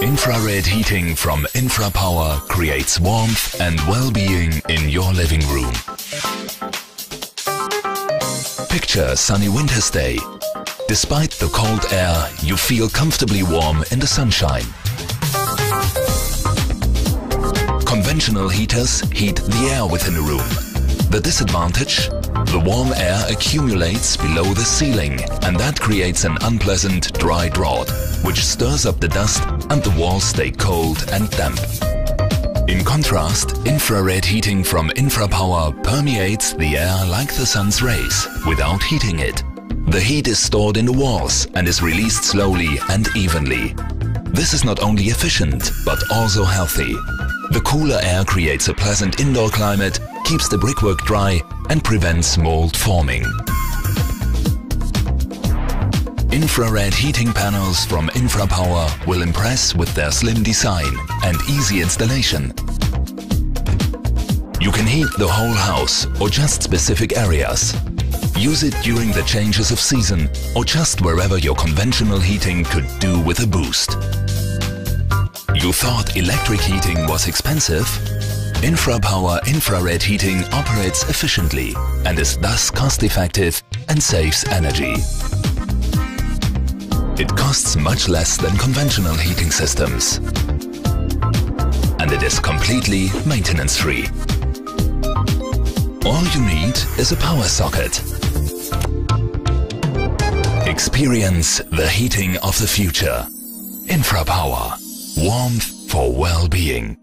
Infrared heating from InfraPower creates warmth and well-being in your living room. Picture a sunny winter's day. Despite the cold air, you feel comfortably warm in the sunshine. Conventional heaters heat the air within a room. The disadvantage? The warm air accumulates below the ceiling, and that creates an unpleasant dry draught, which stirs up the dust and the walls stay cold and damp. In contrast, infrared heating from InfraPower permeates the air like the sun's rays, without heating it. The heat is stored in the walls and is released slowly and evenly. This is not only efficient, but also healthy. The cooler air creates a pleasant indoor climate, keeps the brickwork dry and prevents mold forming. Infrared heating panels from InfraPower will impress with their slim design and easy installation. You can heat the whole house or just specific areas. Use it during the changes of season or just wherever your conventional heating could do with a boost. You thought electric heating was expensive? InfraPower infrared heating operates efficiently and is thus cost-effective and saves energy. It costs much less than conventional heating systems. And it is completely maintenance-free. All you need is a power socket. Experience the heating of the future. InfraPower. Warmth for well-being.